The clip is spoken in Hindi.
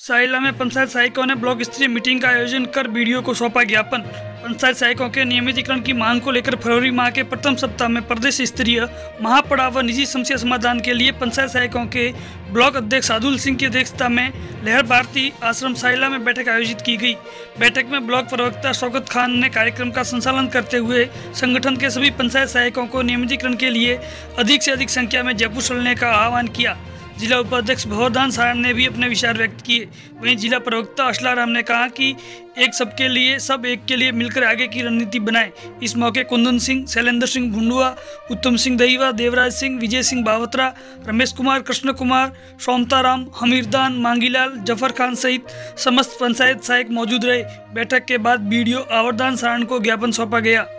साहिला में पंचायत सहायकों ने ब्लॉक स्तरीय मीटिंग का आयोजन कर बीडीओ को सौंपा ज्ञापन। पंचायत सहायकों के नियमितीकरण की मांग को लेकर फरवरी माह के प्रथम सप्ताह में प्रदेश स्तरीय महापड़ा व निजी समस्या समाधान के लिए पंचायत सहायकों के ब्लॉक अध्यक्ष सादुल सिंह की अध्यक्षता में लहर भारती आश्रम साहिला में बैठक आयोजित की गई। बैठक में ब्लॉक प्रवक्ता शौकत खान ने कार्यक्रम का संचालन करते हुए संगठन के सभी पंचायत सहायकों को नियमितीकरण के लिए अधिक से अधिक संख्या में जयपुर चलने का आह्वान किया। जिला उपाध्यक्ष भवरदान सारायण ने भी अपने विचार व्यक्त किए। वहीं जिला प्रवक्ता अशला राम ने कहा कि एक सबके लिए सब एक के लिए मिलकर आगे की रणनीति बनाएं। इस मौके कुंदन सिंह, शैलेंद्र सिंह भुंडुआ, उत्तम सिंह दहिवा, देवराजसिंह, विजय सिंह बावतरा, रमेश कुमार, कृष्ण कुमार, सोमता राम, हमीरदान, मांगीलाल, जफर खान सहित समस्त पंचायत सहायक मौजूद रहे। बैठक के बाद बीडीओ भवरदान सारायण को ज्ञापन सौंपा गया।